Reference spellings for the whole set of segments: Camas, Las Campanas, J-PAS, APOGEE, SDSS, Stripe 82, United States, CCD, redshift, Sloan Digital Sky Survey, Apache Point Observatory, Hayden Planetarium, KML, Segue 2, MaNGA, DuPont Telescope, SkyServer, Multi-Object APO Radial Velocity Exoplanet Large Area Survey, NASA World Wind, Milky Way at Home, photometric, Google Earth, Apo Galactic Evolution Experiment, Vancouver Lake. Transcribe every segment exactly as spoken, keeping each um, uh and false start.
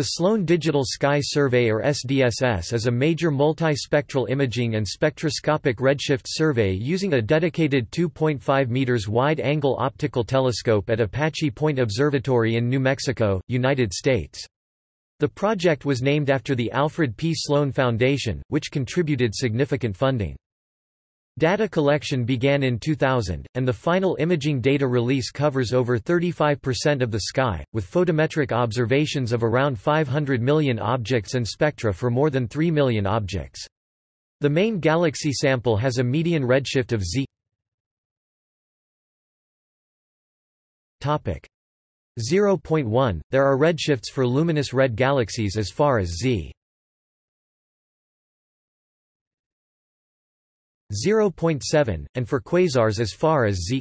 The Sloan Digital Sky Survey, or S D S S, is a major multispectral imaging and spectroscopic redshift survey using a dedicated two point five meters wide-angle optical telescope at Apache Point Observatory in New Mexico, United States. The project was named after the Alfred P. Sloan Foundation, which contributed significant funding. Data collection began in two thousand, and the final imaging data release covers over thirty-five percent of the sky, with photometric observations of around five hundred million objects and spectra for more than three million objects. The main galaxy sample has a median redshift of z zero point one. There are redshifts for luminous red galaxies as far as z zero point seven, and for quasars as far as z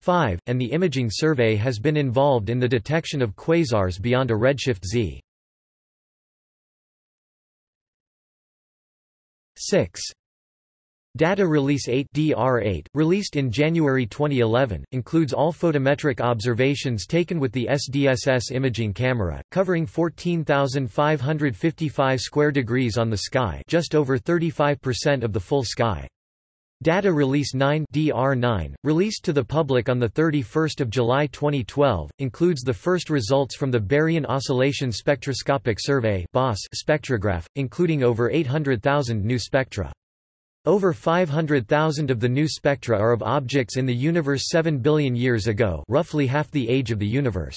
five, and the imaging survey has been involved in the detection of quasars beyond a redshift z six. Data Release eight D R eight, released in January twenty eleven, includes all photometric observations taken with the S D S S imaging camera, covering fourteen thousand five hundred fifty-five square degrees on the sky, just over thirty-five percent of the full sky. Data Release nine D R nine, released to the public on the thirty-first of July twenty twelve, includes the first results from the Baryon Oscillation Spectroscopic Survey (B O S) spectrograph, including over eight hundred thousand new spectra. Over five hundred thousand of the new spectra are of objects in the universe seven billion years ago, roughly half the age of the universe.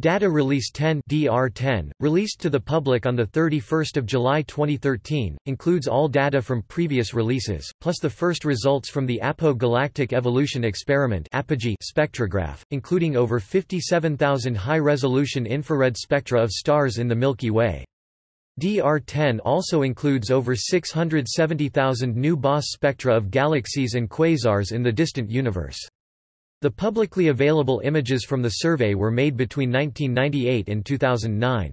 Data Release ten D R ten, released to the public on the thirty-first of July twenty thirteen, includes all data from previous releases, plus the first results from the Apo Galactic Evolution Experiment (A P E G E) spectrograph, including over fifty-seven thousand high-resolution infrared spectra of stars in the Milky Way. D R ten also includes over six hundred seventy thousand new B O S spectra of galaxies and quasars in the distant universe. The publicly available images from the survey were made between nineteen ninety-eight and two thousand nine.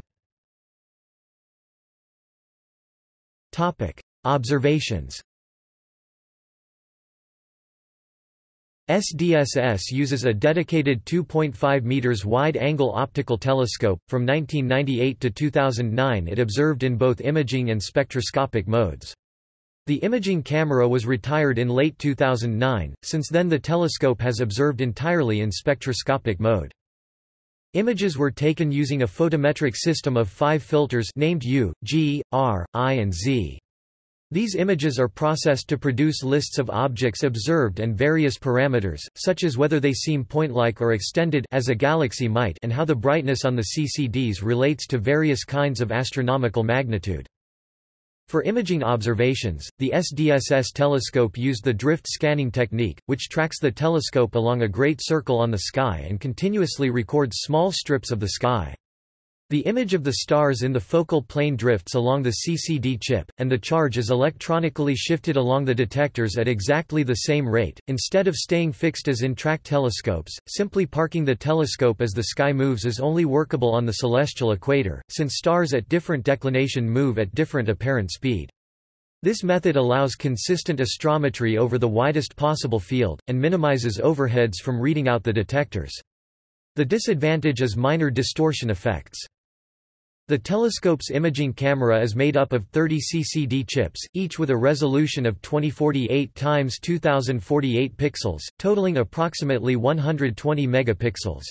Topic: Observations. S D S S uses a dedicated two point five meters wide-angle optical telescope. From nineteen ninety-eight to two thousand nine, it observed in both imaging and spectroscopic modes. The imaging camera was retired in late two thousand nine. Since then, the telescope has observed entirely in spectroscopic mode. Images were taken using a photometric system of five filters named U, G, R, I, and Z. These images are processed to produce lists of objects observed and various parameters, such as whether they seem point-like or extended as a galaxy might, and how the brightness on the C C Ds relates to various kinds of astronomical magnitude. For imaging observations, the S D S S telescope used the drift scanning technique, which tracks the telescope along a great circle on the sky and continuously records small strips of the sky. The image of the stars in the focal plane drifts along the C C D chip, and the charge is electronically shifted along the detectors at exactly the same rate, instead of staying fixed as in track telescopes. Simply parking the telescope as the sky moves is only workable on the celestial equator, since stars at different declination move at different apparent speed. This method allows consistent astrometry over the widest possible field, and minimizes overheads from reading out the detectors. The disadvantage is minor distortion effects. The telescope's imaging camera is made up of thirty C C D chips, each with a resolution of twenty forty-eight by two thousand forty-eight pixels, totaling approximately one hundred twenty megapixels.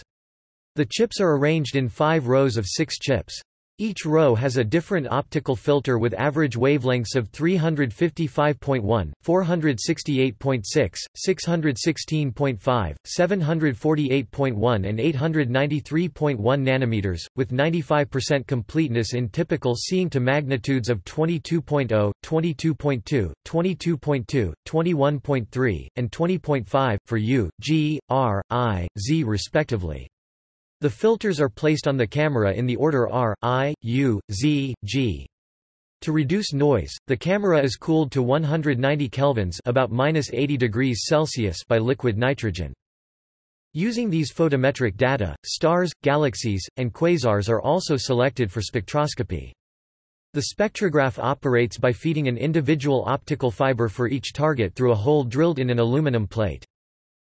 The chips are arranged in five rows of six chips. Each row has a different optical filter with average wavelengths of three hundred fifty-five point one, four hundred sixty-eight point six, six hundred sixteen point five, seven hundred forty-eight point one and eight hundred ninety-three point one nanometers, with ninety-five percent completeness in typical seeing to magnitudes of twenty-two point zero, twenty-two point two, twenty-two point two, twenty-one point three, and twenty point five, for U, G, R, I, Z respectively. The filters are placed on the camera in the order R, I, U, Z, G. To reduce noise, the camera is cooled to one hundred ninety kelvins, about minus eighty degrees Celsius, by liquid nitrogen. Using these photometric data, stars, galaxies, and quasars are also selected for spectroscopy. The spectrograph operates by feeding an individual optical fiber for each target through a hole drilled in an aluminum plate.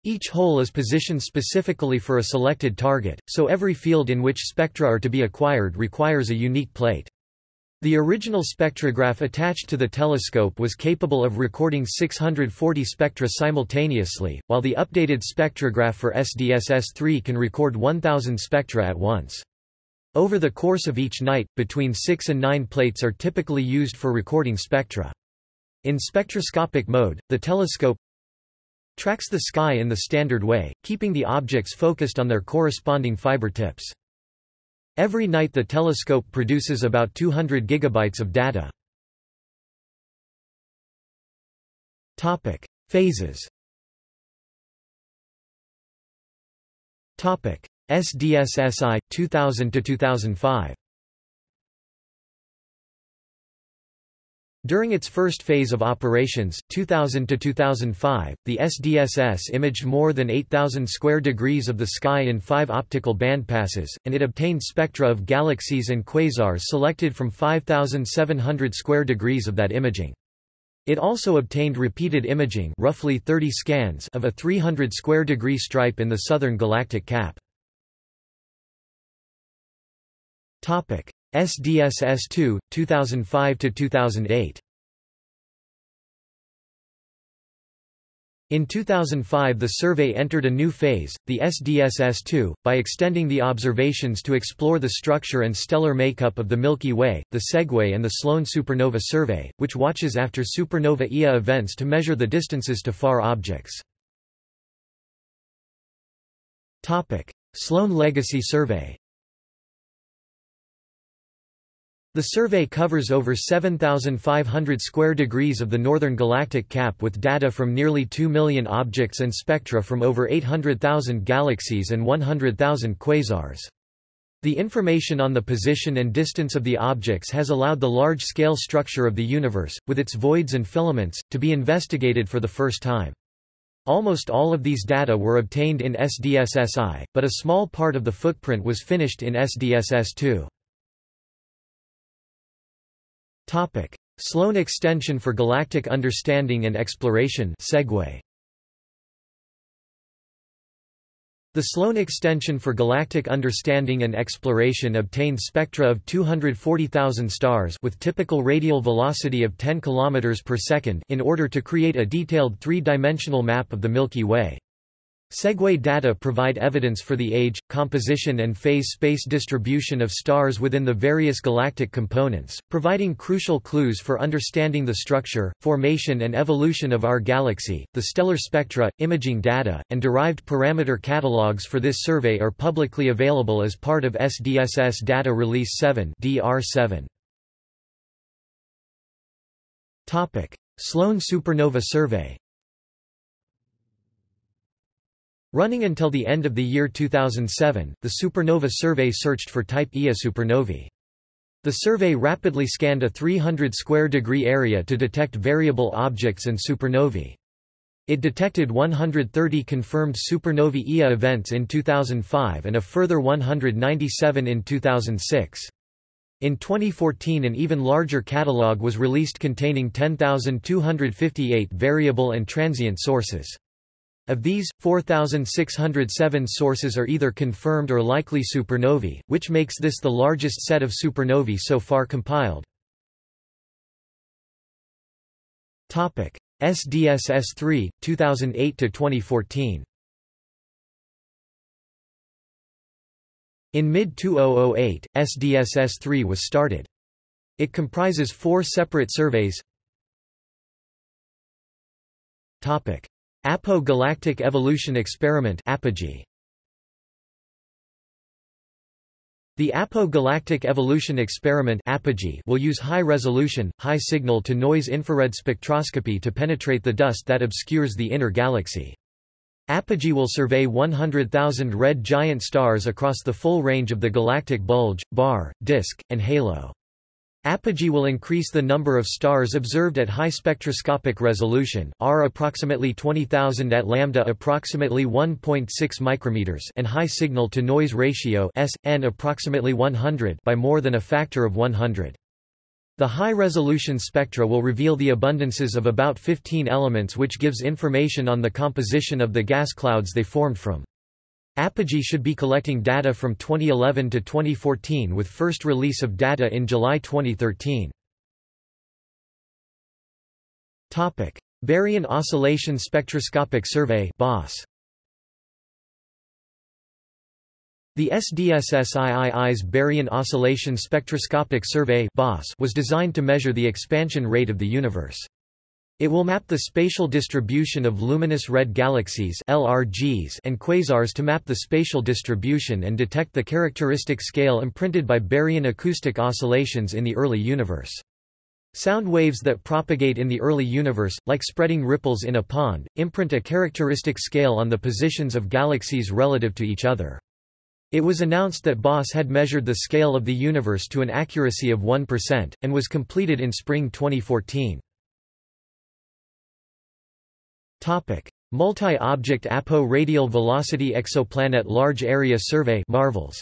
Each hole is positioned specifically for a selected target, so every field in which spectra are to be acquired requires a unique plate. The original spectrograph attached to the telescope was capable of recording six hundred forty spectra simultaneously, while the updated spectrograph for S D S S three can record one thousand spectra at once. Over the course of each night, between six and nine plates are typically used for recording spectra. In spectroscopic mode, the telescope tracks the sky in the standard way, keeping the objects focused on their corresponding fiber tips. Every night the telescope produces about two hundred gigabytes of data. Topic: Phases. Topic: S D S S I two thousand to two thousand five. During its first phase of operations, two thousand to two thousand five, the S D S S imaged more than eight thousand square degrees of the sky in five optical band passes, and it obtained spectra of galaxies and quasars selected from five thousand seven hundred square degrees of that imaging. It also obtained repeated imaging, roughly thirty scans, of a three hundred square degree stripe in the southern galactic cap. Topic: S D S S two, two thousand five to two thousand eight. In two thousand five the survey entered a new phase, the S D S S two, by extending the observations to explore the structure and stellar makeup of the Milky Way, the Segue and the Sloan Supernova Survey, which watches after supernova E A events to measure the distances to far objects. Topic: Sloan Legacy Survey. The survey covers over seven thousand five hundred square degrees of the northern galactic cap with data from nearly two million objects and spectra from over eight hundred thousand galaxies and one hundred thousand quasars. The information on the position and distance of the objects has allowed the large-scale structure of the universe, with its voids and filaments, to be investigated for the first time. Almost all of these data were obtained in S D S S I, but a small part of the footprint was finished in S D S S two. Topic: Sloan Extension for Galactic Understanding and Exploration Segue. The Sloan Extension for Galactic Understanding and Exploration obtained spectra of two hundred forty thousand stars with typical radial velocity of ten kilometers per second in order to create a detailed three-dimensional map of the Milky Way. Segue data provide evidence for the age, composition and phase space distribution of stars within the various galactic components, providing crucial clues for understanding the structure, formation and evolution of our galaxy. The stellar spectra, imaging data, and derived parameter catalogs for this survey are publicly available as part of S D S S Data Release seven D R seven. Topic: Sloan Supernova Survey. Running until the end of the year two thousand seven, the Supernova Survey searched for Type Ia supernovae. The survey rapidly scanned a three hundred square degree area to detect variable objects and supernovae. It detected one hundred thirty confirmed supernovae Ia events in two thousand five and a further one hundred ninety-seven in two thousand six. In twenty fourteen an even larger catalogue was released containing ten thousand two hundred fifty-eight variable and transient sources. Of these, four thousand six hundred seven sources are either confirmed or likely supernovae, which makes this the largest set of supernovae so far compiled. Topic: S D S S three, two thousand eight to twenty fourteen. In mid two thousand eight, S D S S three was started. It comprises four separate surveys. Topic: Apo Galactic Evolution Experiment. The Apo Galactic Evolution Experiment will use high-resolution, high-signal-to-noise infrared spectroscopy to penetrate the dust that obscures the inner galaxy. Apogee will survey one hundred thousand red giant stars across the full range of the galactic bulge, bar, disk, and halo. Apogee will increase the number of stars observed at high spectroscopic resolution, R approximately twenty thousand at lambda approximately one point six micrometers, and high signal to noise ratio S N approximately one hundred by more than a factor of one hundred. The high-resolution spectra will reveal the abundances of about fifteen elements, which gives information on the composition of the gas clouds they formed from. Apogee should be collecting data from twenty eleven to twenty fourteen, with first release of data in July twenty thirteen. Topic: Baryon Oscillation Spectroscopic Survey (B O S). The SDSSIII's Baryon Oscillation Spectroscopic Survey (B O S) was designed to measure the expansion rate of the universe. It will map the spatial distribution of luminous red galaxies (L R Gs) and quasars to map the spatial distribution and detect the characteristic scale imprinted by baryon acoustic oscillations in the early universe. Sound waves that propagate in the early universe, like spreading ripples in a pond, imprint a characteristic scale on the positions of galaxies relative to each other. It was announced that B O S had measured the scale of the universe to an accuracy of one percent, and was completed in spring twenty fourteen. Multi-Object A P O Radial Velocity Exoplanet Large Area Survey (MARVELS).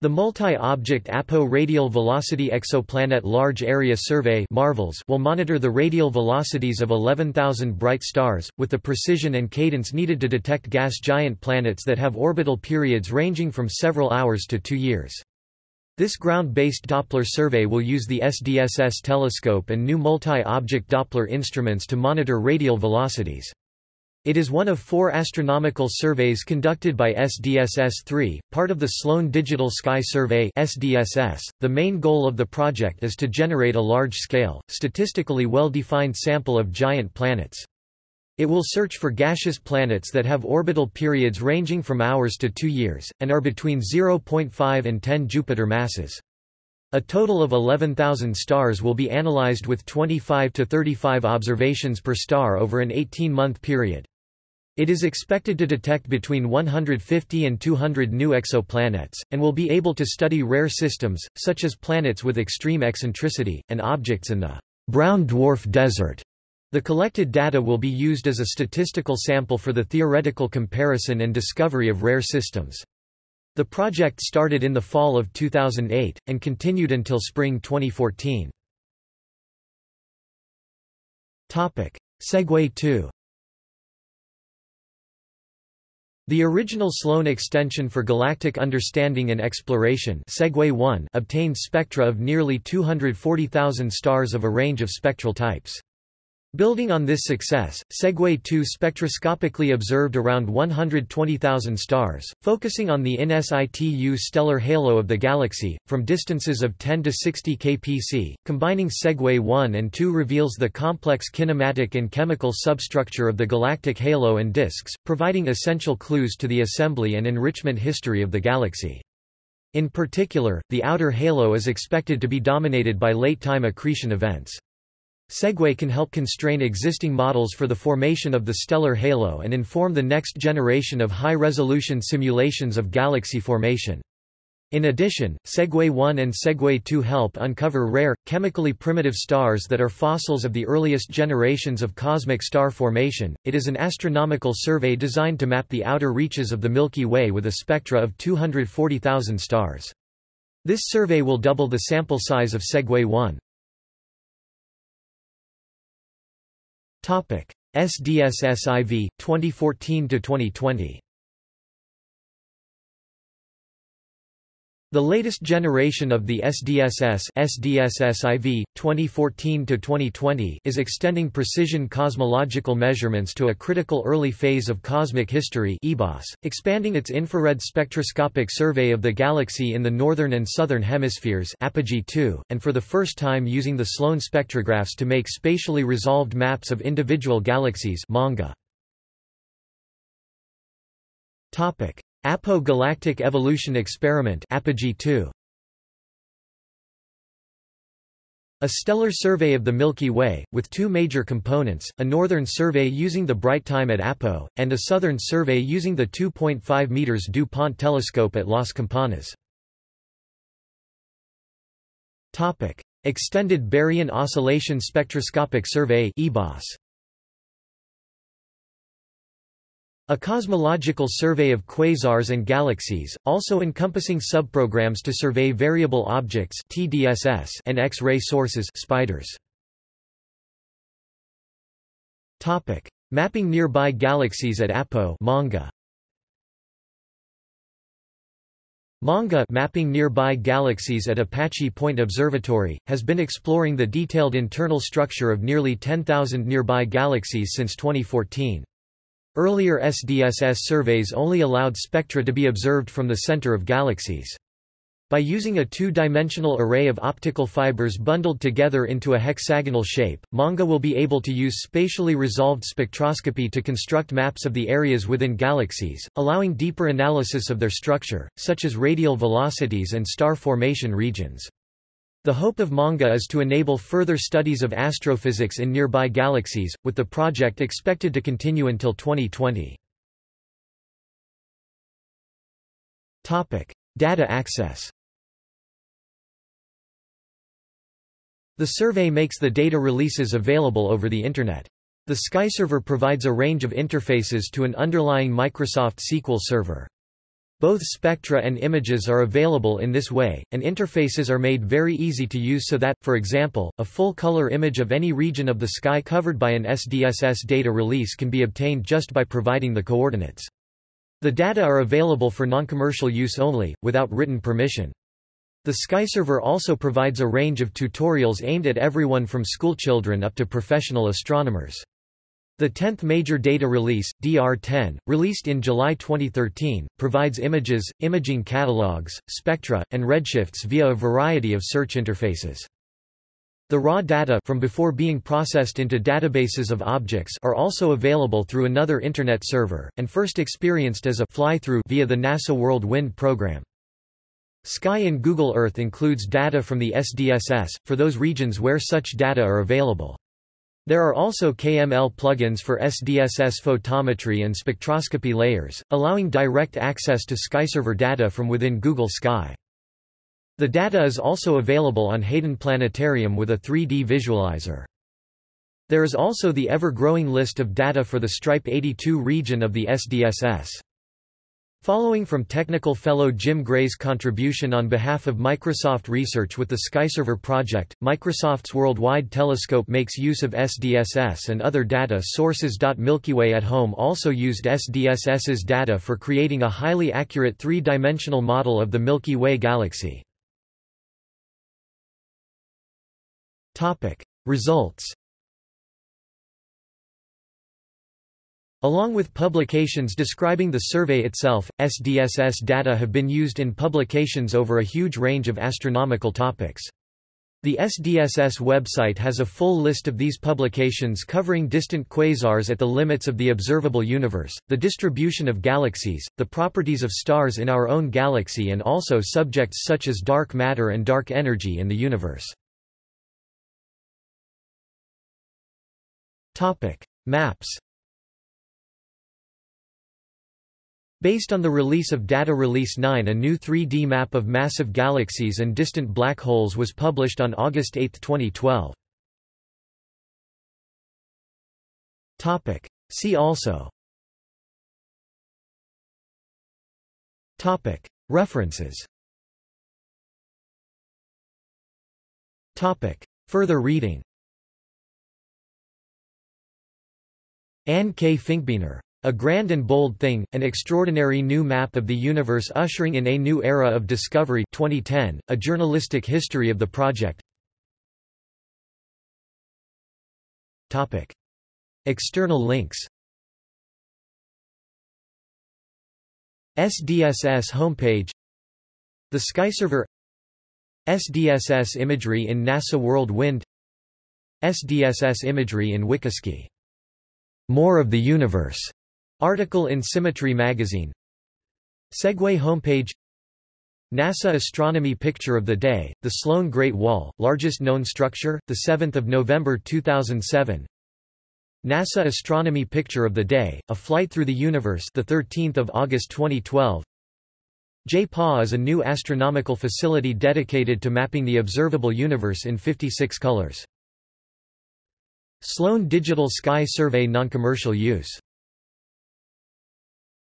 The Multi-Object A P O Radial Velocity Exoplanet Large Area Survey (MARVELS) will monitor the radial velocities of eleven thousand bright stars, with the precision and cadence needed to detect gas giant planets that have orbital periods ranging from several hours to two years. This ground-based Doppler survey will use the S D S S telescope and new multi-object Doppler instruments to monitor radial velocities. It is one of four astronomical surveys conducted by S D S S three, part of the Sloan Digital Sky Survey (S D S S). The main goal of the project is to generate a large-scale, statistically well-defined sample of giant planets. It will search for gaseous planets that have orbital periods ranging from hours to two years, and are between zero point five and ten Jupiter masses. A total of eleven thousand stars will be analyzed with twenty-five to thirty-five observations per star over an eighteen-month period. It is expected to detect between one hundred fifty and two hundred new exoplanets, and will be able to study rare systems, such as planets with extreme eccentricity, and objects in the brown dwarf desert. The collected data will be used as a statistical sample for the theoretical comparison and discovery of rare systems. The project started in the fall of two thousand eight, and continued until spring twenty fourteen. Segue two. The original Sloan Extension for Galactic Understanding and Exploration Segue one obtained spectra of nearly two hundred forty thousand stars of a range of spectral types. Building on this success, Segue two spectroscopically observed around one hundred twenty thousand stars, focusing on the insitu stellar halo of the galaxy, from distances of ten to sixty K P C. Combining Segue one and two reveals the complex kinematic and chemical substructure of the galactic halo and disks, providing essential clues to the assembly and enrichment history of the galaxy. In particular, the outer halo is expected to be dominated by late-time accretion events. Segue can help constrain existing models for the formation of the stellar halo and inform the next generation of high-resolution simulations of galaxy formation. In addition, Segue one and Segue two help uncover rare, chemically primitive stars that are fossils of the earliest generations of cosmic star formation. It is an astronomical survey designed to map the outer reaches of the Milky Way with a spectra of two hundred forty thousand stars. This survey will double the sample size of Segue one. Topic: S D S S four twenty fourteen to twenty twenty. The latest generation of the S D S S (S D S S four) twenty fourteen to twenty twenty is extending precision cosmological measurements to a critical early phase of cosmic history (E B O S), expanding its infrared spectroscopic survey of the galaxy in the northern and southern hemispheres (Apogee two), and for the first time using the Sloan spectrographs to make spatially resolved maps of individual galaxies (MaNGA). Topic: Apo Galactic Evolution Experiment (Apogee two). A stellar survey of the Milky Way, with two major components, a northern survey using the bright time at Apo, and a southern survey using the two point five meter DuPont Telescope at Las Campanas. Extended Baryon Oscillation Spectroscopic Survey (E B O S). A cosmological survey of quasars and galaxies, also encompassing subprograms to survey variable objects (T D S S) and X-ray sources (spiders). Topic: Mapping nearby galaxies at Apo (MaNGA). MaNGA, mapping nearby galaxies at Apache Point Observatory, has been exploring the detailed internal structure of nearly ten thousand nearby galaxies since twenty fourteen. Earlier S D S S surveys only allowed spectra to be observed from the center of galaxies. By using a two-dimensional array of optical fibers bundled together into a hexagonal shape, MaNGA will be able to use spatially resolved spectroscopy to construct maps of the areas within galaxies, allowing deeper analysis of their structure, such as radial velocities and star formation regions. The hope of MaNGA is to enable further studies of astrophysics in nearby galaxies, with the project expected to continue until twenty twenty. Topic: Data access. The survey makes the data releases available over the internet. The SkyServer provides a range of interfaces to an underlying Microsoft S Q L Server. Both spectra and images are available in this way, and interfaces are made very easy to use so that, for example, a full-color image of any region of the sky covered by an S D S S data release can be obtained just by providing the coordinates. The data are available for non-commercial use only, without written permission. The SkyServer also provides a range of tutorials aimed at everyone from schoolchildren up to professional astronomers. The tenth major data release, D R ten, released in July twenty thirteen, provides images, imaging catalogs, spectra, and redshifts via a variety of search interfaces. The raw data from before being processed into databases of objects are also available through another internet server, and first experienced as a fly-through via the NASA World Wind program. Sky and Google Earth includes data from the S D S S, for those regions where such data are available. There are also K M L plugins for S D S S photometry and spectroscopy layers, allowing direct access to SkyServer data from within Google Sky. The data is also available on Hayden Planetarium with a three D visualizer. There is also the ever-growing list of data for the Stripe eighty-two region of the S D S S. Following from technical fellow Jim Gray's contribution on behalf of Microsoft Research with the SkyServer project, Microsoft's Worldwide Telescope makes use of S D S S and other data sources. Milky Way at Home also used SDSS's data for creating a highly accurate three-dimensional model of the Milky Way galaxy. Topic: Results. Along with publications describing the survey itself, S D S S data have been used in publications over a huge range of astronomical topics. The S D S S website has a full list of these publications covering distant quasars at the limits of the observable universe, the distribution of galaxies, the properties of stars in our own galaxy, and also subjects such as dark matter and dark energy in the universe. Topic: Maps. Based on the release of Data Release nine, a new three D map of massive galaxies and distant black holes was published on August eighth twenty twelve. Topic: See also. Topic: References. Topic: Further reading. Anne K. Finkbeiner. A Grand and Bold Thing, An Extraordinary New Map of the Universe Ushering in a New Era of Discovery, twenty ten, A Journalistic History of the Project. Topic: External links. S D S S homepage. The SkyServer. S D S S imagery in NASA World Wind. S D S S imagery in Wikiski. More of the Universe article in Symmetry magazine. Segue homepage. NASA Astronomy Picture of the Day, the Sloan Great Wall, largest known structure, the seventh of November two thousand seven. NASA Astronomy Picture of the Day, a flight through the universe, the thirteenth of August twenty twelve. J PAS is a new astronomical facility dedicated to mapping the observable universe in fifty-six colors. Sloan Digital Sky Survey non-commercial use.